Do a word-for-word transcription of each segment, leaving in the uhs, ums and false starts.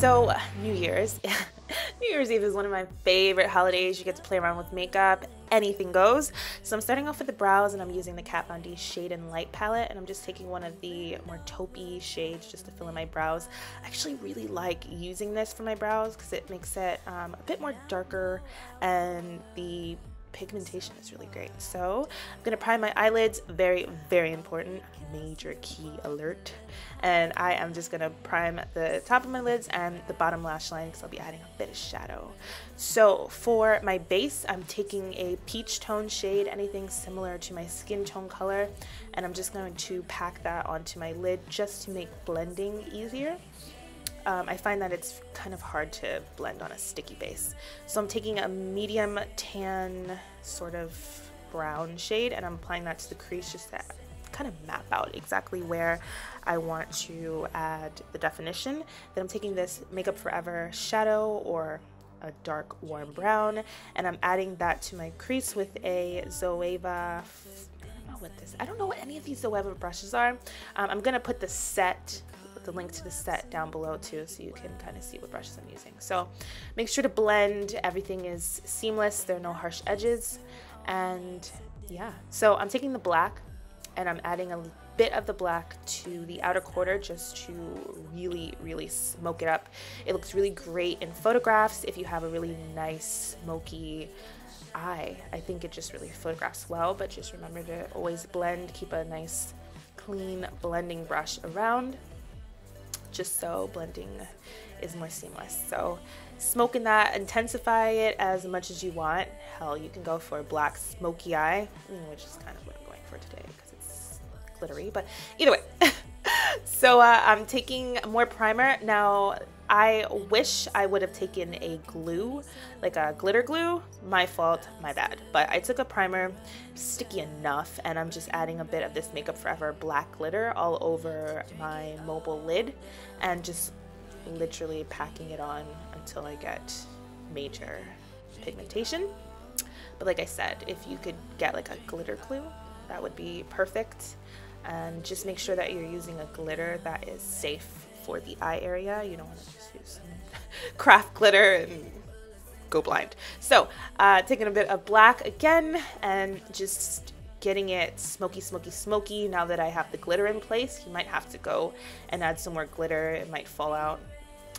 So New Year's. New Year's Eve is one of my favorite holidays. You get to play around with makeup. Anything goes. So I'm starting off with the brows, and I'm using the Kat Von D Shade and Light Palette, and I'm just taking one of the more taupey shades just to fill in my brows. I actually really like using this for my brows because it makes it um, a bit more darker, and the pigmentation is really great. So I'm gonna prime my eyelids. Very, very important. Major key alert. And I am just gonna prime the top of my lids and the bottom lash line because I'll be adding a bit of shadow. So for my base, I'm taking a peach tone shade, anything similar to my skin tone color, and I'm just going to pack that onto my lid just to make blending easier. Um, I find that it's kind of hard to blend on a sticky base. So I'm taking a medium tan sort of brown shade, and I'm applying that to the crease just to kind of map out exactly where I want to add the definition. Then I'm taking this Makeup Forever shadow, or a dark warm brown, and I'm adding that to my crease with a Zoeva. I don't know what this, I don't know what any of these Zoeva brushes are. Um, I'm going to put the set, the link to the set down below too, so you can kind of see what brushes I'm using. So make sure to blend. Everything is seamless. There are no harsh edges. And yeah, so I'm taking the black, and I'm adding a bit of the black to the outer quarter just to really, really smoke it up. It looks really great in photographs if you have a really nice smoky eye. I think it just really photographs well, but just remember to always blend. Keep a nice clean blending brush around, just so blending is more seamless. So smoking that, intensify it as much as you want. Hell, you can go for a black smoky eye, which is kind of what I'm going for today because it's glittery, but either way. So uh, I'm taking more primer. Now I wish I would have taken a glue, like a glitter glue. My fault, my bad. But I took a primer, sticky enough, and I'm just adding a bit of this Makeup Forever black glitter all over my mobile lid and just literally packing it on until I get major pigmentation. But like I said, if you could get like a glitter glue, that would be perfect. And just make sure that you're using a glitter that is safe for the eye area. You don't want to just use some craft glitter and go blind. So uh, taking a bit of black again and just getting it smoky, smoky, smoky. Now that I have the glitter in place, you might have to go and add some more glitter. It might fall out.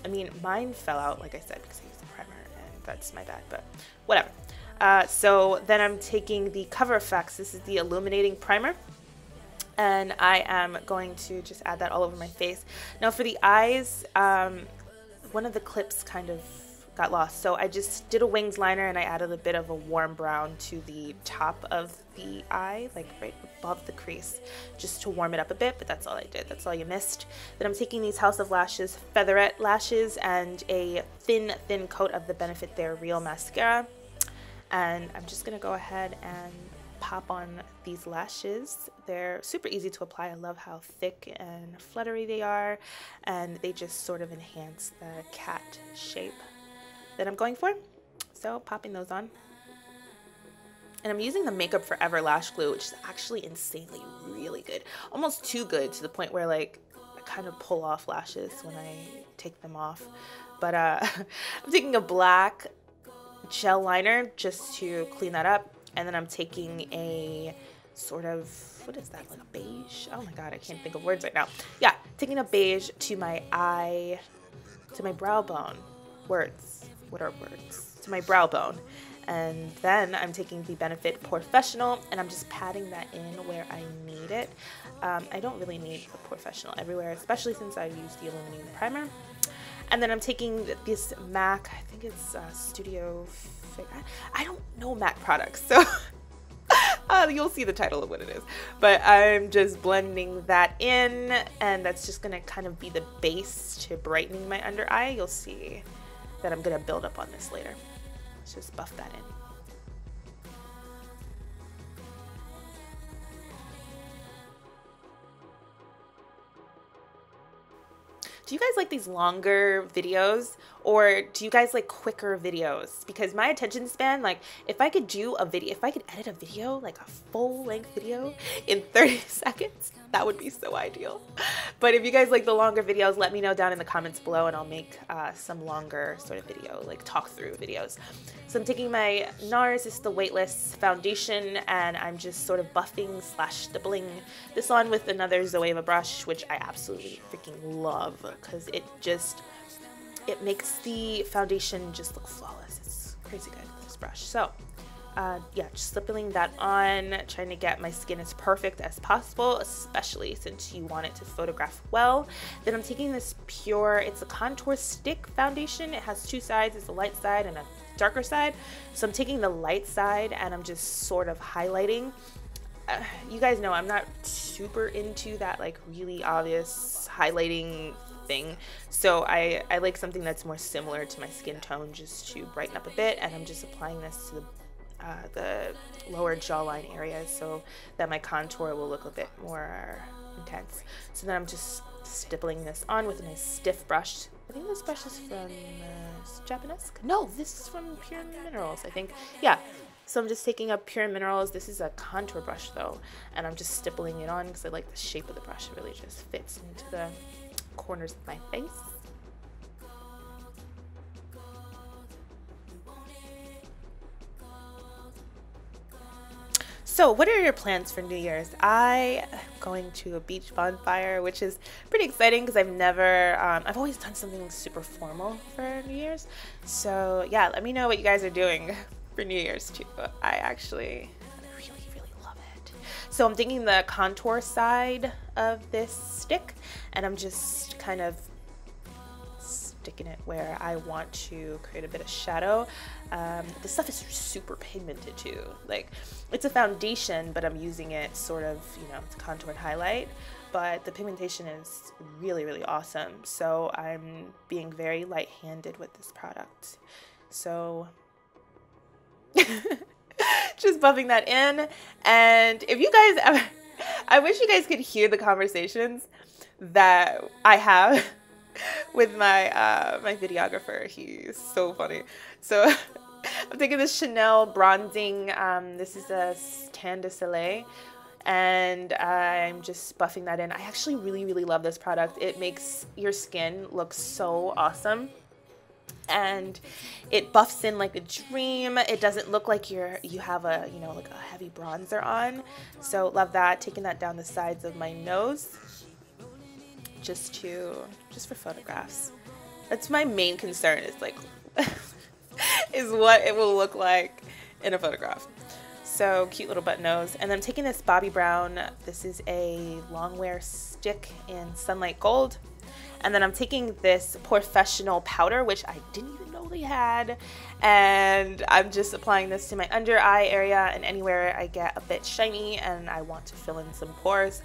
I mean, mine fell out, like I said, because I used the primer, and that's my bad, but whatever. Uh, so then I'm taking the Cover Effects. This is the illuminating primer, and I am going to just add that all over my face. Now for the eyes, um, one of the clips kind of got lost. So I just did a winged liner, and I added a bit of a warm brown to the top of the eye, like right above the crease, just to warm it up a bit, but that's all I did. That's all you missed. Then I'm taking these House of Lashes Featherette Lashes and a thin, thin coat of the Benefit Their Real Mascara. And I'm just going to go ahead and pop on these lashes. They're super easy to apply. I love how thick and fluttery they are, and they just sort of enhance the cat shape that I'm going for. So popping those on. And I'm using the Makeup Forever lash glue, which is actually insanely really good. Almost too good, to the point where like I kind of pull off lashes when I take them off. But uh, I'm taking a black gel liner just to clean that up. And then I'm taking a sort of, what is that, like a beige? Oh my God, I can't think of words right now. Yeah, taking a beige to my eye, to my brow bone. Words, what are words? To my brow bone. And then I'm taking the Benefit Porefessional, and I'm just patting that in where I need it. Um, I don't really need the Porefessional everywhere, especially since I used the illuminating primer. And then I'm taking this MAC, I think it's uh, Studio Fig. I don't know MAC products, so uh, you'll see the title of what it is. But I'm just blending that in, and that's just going to kind of be the base to brightening my under eye. You'll see that I'm going to build up on this later. Let's just buff that in. do you guys like these longer videos, or do you guys like quicker videos? Because my attention span, like if I could do a video, if I could edit a video, like a full length video in thirty seconds, that would be so ideal. But if you guys like the longer videos, let me know down in the comments below and I'll make uh, some longer sort of video, like talk through videos. So I'm taking my NARS, this is the Weightless Foundation, and I'm just sort of buffing slash doubling this on with another Zoeva brush, which I absolutely freaking love because it just, it makes the foundation just look flawless. It's crazy good, this brush. So uh, yeah, just slipping that on, trying to get my skin as perfect as possible, especially since you want it to photograph well. Then I'm taking this Pür, it's a contour stick foundation. It has two sides, it's a light side and a darker side. So I'm taking the light side and I'm just sort of highlighting. Uh, you guys know I'm not super into that like really obvious highlighting thing, so I, I like something that's more similar to my skin tone just to brighten up a bit, and I'm just applying this to the, uh, the lower jawline area so that my contour will look a bit more intense. So then I'm just stippling this on with a nice stiff brush. I think this brush is from uh, Japonesque? No, this is from Pür Minerals, I think. Yeah. So I'm just taking up Pür Minerals. This is a contour brush though, and I'm just stippling it on because I like the shape of the brush. It really just fits into the corners of my face. So what are your plans for New Year's? I am going to a beach bonfire, which is pretty exciting because I've never, um, I've always done something super formal for New Year's. So yeah, let me know what you guys are doing for New Year's too. I actually really, really love it. So I'm taking the contour side of this stick and I'm just kind of sticking it where I want to create a bit of shadow. Um, this stuff is super pigmented too. Like it's a foundation, but I'm using it sort of, you know, to contour and highlight, but the pigmentation is really, really awesome. So I'm being very light-handed with this product. So just buffing that in. And if you guys ever, I wish you guys could hear the conversations that I have with my uh, my videographer. He's so funny. So I'm taking this Chanel bronzing. Um, this is a Tan de Soleil, and I'm just buffing that in. I actually really, really love this product. It makes your skin look so awesome, and it buffs in like a dream. It doesn't look like you're you have a you know like a heavy bronzer on. So love that. Taking that down the sides of my nose. Just to, just for photographs. That's my main concern is like, is what it will look like in a photograph. So cute little button nose. And I'm taking this Bobbi Brown. This is a long wear stick in Sunlight Gold. And then I'm taking this Porefessional powder, which I didn't even know they had. And I'm just applying this to my under eye area and anywhere I get a bit shiny and I want to fill in some pores.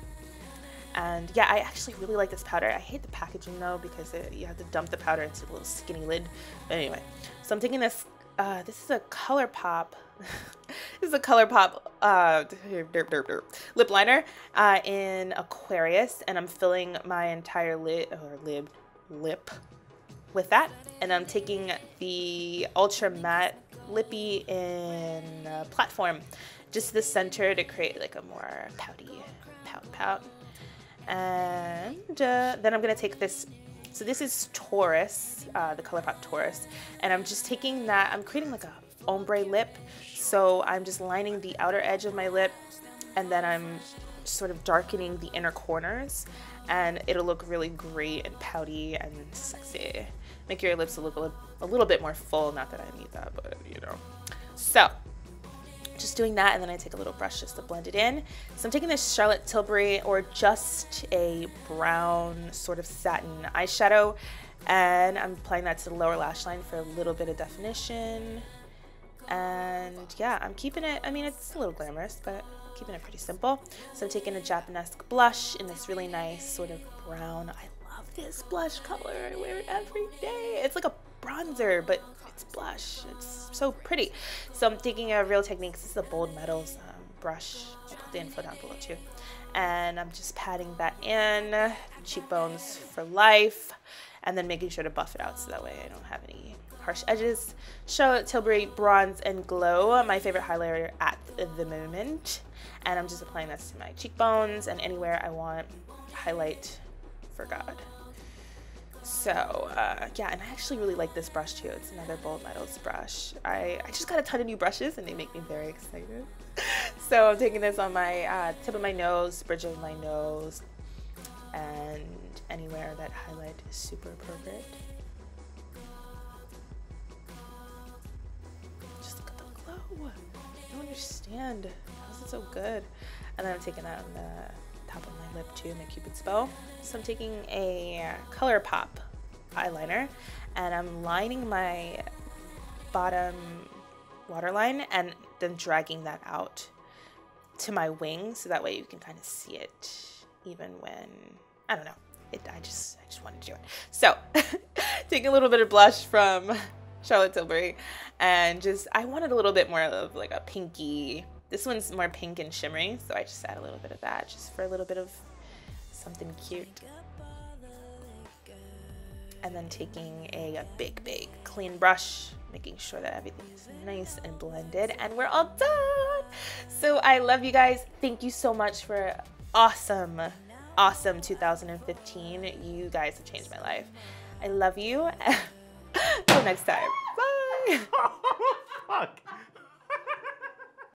And yeah, I actually really like this powder. I hate the packaging though, because it, you have to dump the powder into a little skinny lid. But anyway, so I'm taking this, uh, this is a ColourPop, this is a ColourPop uh, derp, derp, derp, lip liner uh, in Aquarius. And I'm filling my entire lid, or lib, lip with that. And I'm taking the Ultra Matte Lippy in uh, Platform, just the center to create like a more pouty pout pout. And uh, then I'm gonna take this, so this is Taurus, uh, the ColourPop Taurus, and I'm just taking that, I'm creating like a ombre lip, so I'm just lining the outer edge of my lip, and then I'm sort of darkening the inner corners, and it'll look really great and pouty and sexy. Make your lips look a little, a little bit more full, not that I need that, but you know. So just doing that, and then I take a little brush just to blend it in. So I'm taking this Charlotte Tilbury, or just a brown sort of satin eyeshadow, and I'm applying that to the lower lash line for a little bit of definition. And yeah, I'm keeping it, I mean it's a little glamorous, but I'm keeping it pretty simple. So I'm taking a Japonesque blush in this really nice sort of brown, I love this blush color, I wear it every day. It's like a bronzer, but it's blush. It's so pretty. So I'm taking a Real Techniques. This is the Bold Metals um, brush I put the info down below too. And I'm just patting that in, cheekbones for life, and then making sure to buff it out so that way I don't have any harsh edges. Charlotte Tilbury Bronze and Glow, my favorite highlighter at the moment. And I'm just applying this to my cheekbones and anywhere I want highlight for God. So, uh, yeah, and I actually really like this brush too. It's another Bold Metals brush. I, I just got a ton of new brushes and they make me very excited. So I'm taking this on my uh, tip of my nose, bridge of my nose, and anywhere that highlight is super appropriate. Just look at the glow. I don't understand. How is it so good? And then I'm taking that on the top of my lip too, my Cupid's bow. So I'm taking a ColourPop eyeliner and I'm lining my bottom waterline and then dragging that out to my wing so that way you can kind of see it even when, I don't know, it, I just I just wanted to do it. So take a little bit of blush from Charlotte Tilbury and just, I wanted a little bit more of like a pinky, this one's more pink and shimmery, so I just add a little bit of that just for a little bit of something cute. And then taking a, a big, big clean brush, making sure that everything is nice and blended, and we're all done. So I love you guys. Thank you so much for awesome, awesome two thousand fifteen. You guys have changed my life. I love you. Till next time. Bye. Fuck.